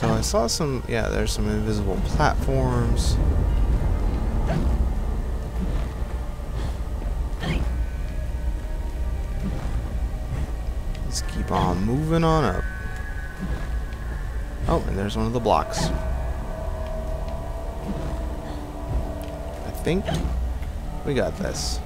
So I saw some, yeah, there's some invisible platforms. Let's keep on moving on up. Oh, and there's one of the blocks. I think we got this.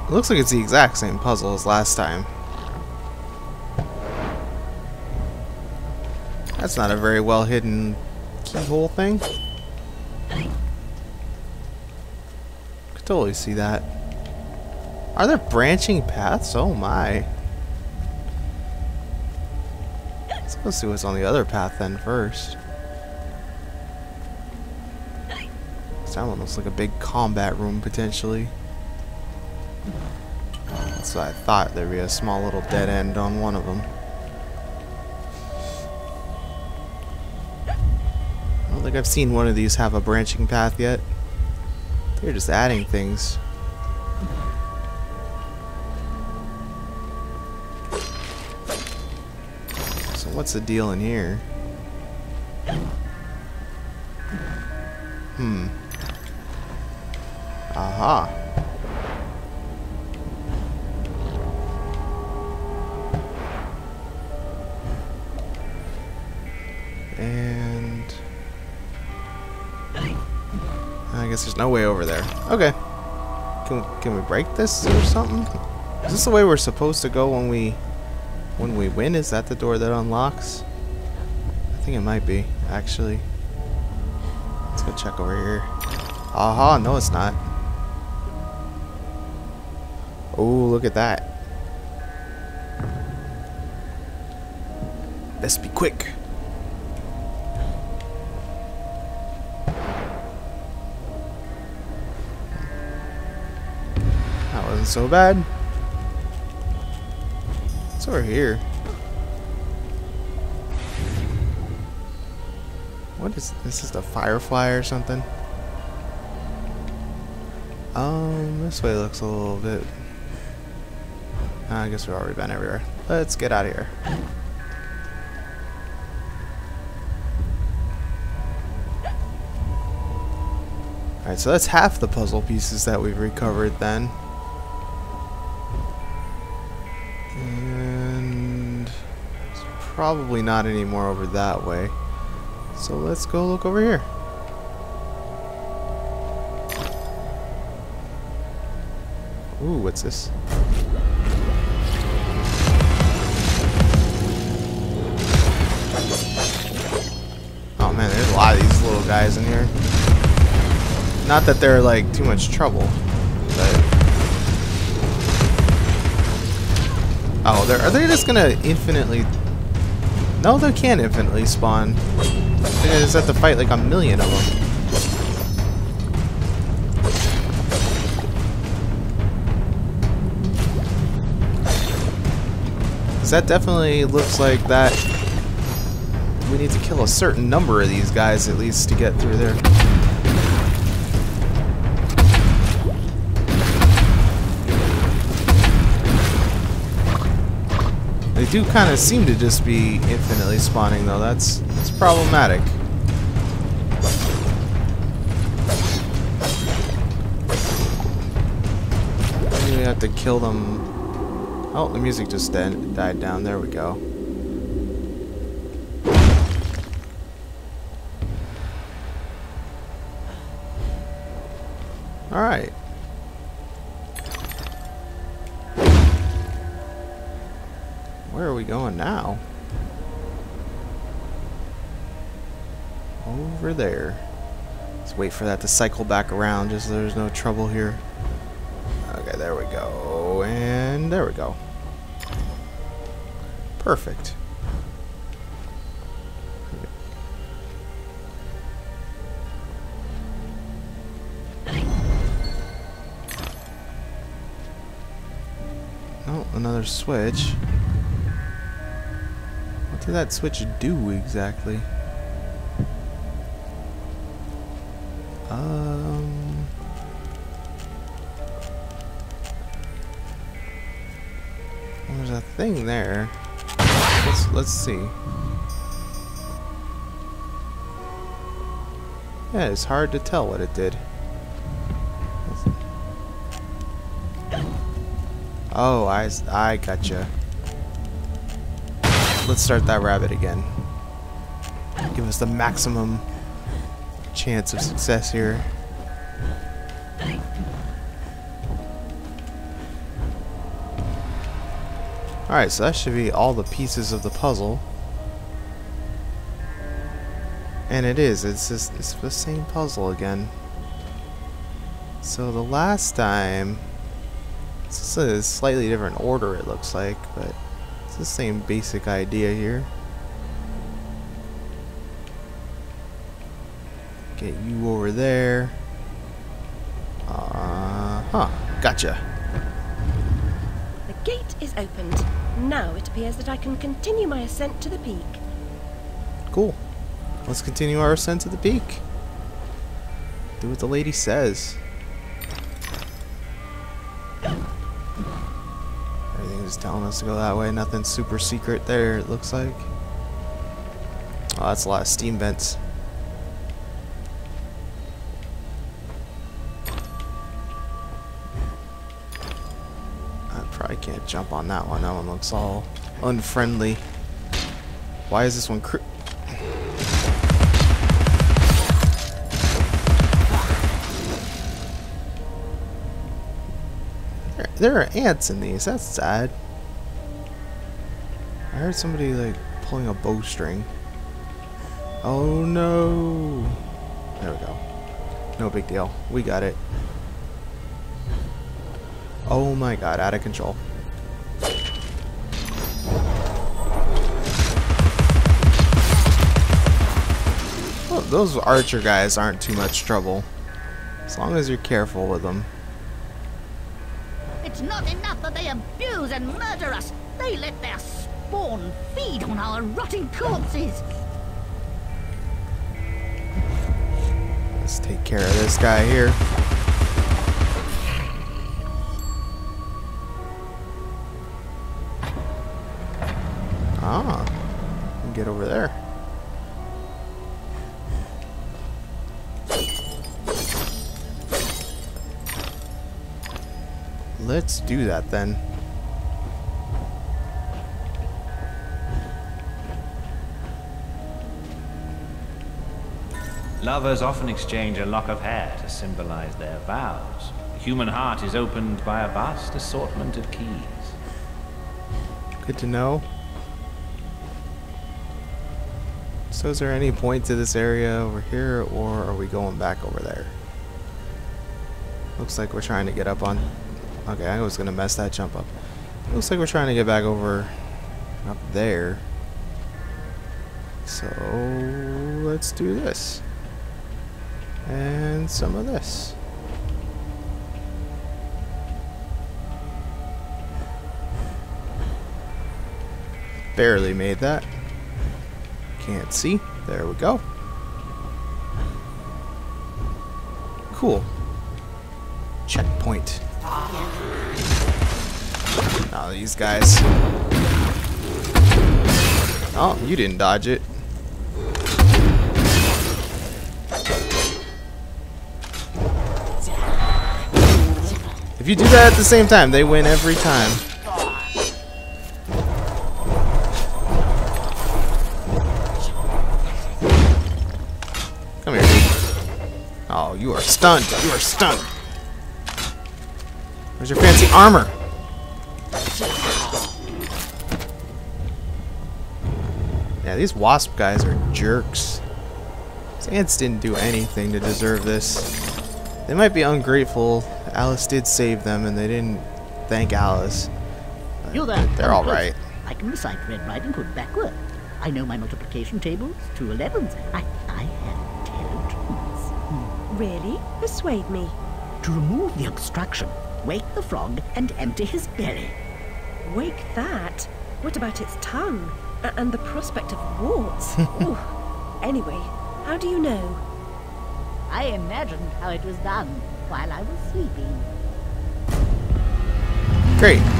It looks like it's the exact same puzzle as last time. That's not a very well hidden keyhole thing. Could totally see that. Are there branching paths? Oh my. Let's go see what's on the other path then first. That one looks like a big combat room potentially. So I thought there'd be a small little dead end on one of them. I don't think I've seen one of these have a branching path yet. They're just adding things. So what's the deal in here? Aha. And I guess there's no way over there. Okay. Can we break this or something? Is this the way we're supposed to go when we win? Is that the door that unlocks? I think it might be, actually. Let's go check over here. Aha, no it's not. Oh, look at that. Best be quick. So bad. It's over here. What is this? Is the firefly or something? This way looks a little bit. I guess we've already been everywhere. Let's get out of here. Alright, so that's half the puzzle pieces that we've recovered then. Probably not anymore over that way. So let's go look over here. Ooh, what's this? Oh man, there's a lot of these little guys in here. Not that they're like too much trouble, but oh, are they just gonna infinitely? No, they can't infinitely spawn. I just have to fight like a million of them. Because that definitely looks like that. We need to kill a certain number of these guys at least to get through there. They do kind of seem to just be infinitely spawning though, that's problematic. Maybe we have to kill them. Oh, the music just died down, there we go. Alright. Where are we going now? Over there. Let's wait for that to cycle back around just so there's no trouble here. Okay, there we go. And there we go. Perfect. Oh, another switch. What did that switch do exactly? thing there. Let's see. Yeah, it's hard to tell what it did. Oh, I gotcha. Let's start that rabbit again. Give us the maximum chance of success here. Alright, so that should be all the pieces of the puzzle. And it is. It's the same puzzle again. So the last time... It's a slightly different order, it looks like, but it's the same basic idea here. Get you over there. Gotcha. The gate is opened. Now it appears that I can continue my ascent to the peak. Cool. Let's continue our ascent to the peak. Do what the lady says. Everything's telling us to go that way. Nothing super secret there, it looks like. Oh, that's a lot of steam vents. I probably can't jump on that one. That one looks all unfriendly. Why is this one cr... There are ants in these. That's sad. I heard somebody like pulling a bowstring. Oh no! There we go. No big deal. We got it. Oh my god! Out of control. Well, those archer guys aren't too much trouble, as long as you're careful with them. It's not enough that they abuse and murder us. They let their spawn feed on our rotting corpses. Let's take care of this guy here. Ah, we can get over there. Let's do that then. Lovers often exchange a lock of hair to symbolize their vows. The human heart is opened by a vast assortment of keys. Good to know. So is there any point to this area over here, or are we going back over there? Looks like we're trying to get up on... Okay, I was gonna mess that jump up. Looks like we're trying to get back over up there. So let's do this. And some of this. Barely made that. Can't see. There we go. Cool. Checkpoint. Oh, these guys. Oh, you didn't dodge it. If you do that at the same time, they win every time. Come here, dude. Oh, you are stunned. You are stunned. Where's your fancy armor? Yeah, these wasp guys are jerks. These ants didn't do anything to deserve this. They might be ungrateful. Alice did save them, and they didn't thank Alice. They're all right. I can recite Red Riding Hood backward. I know my multiplication tables, 2 11s. I have talent. Really? Persuade me. To remove the obstruction, wake the frog and empty his belly. Wake that? What about its tongue? And the prospect of warts? Anyway, how do you know? I imagined how it was done while I was sleeping. Great.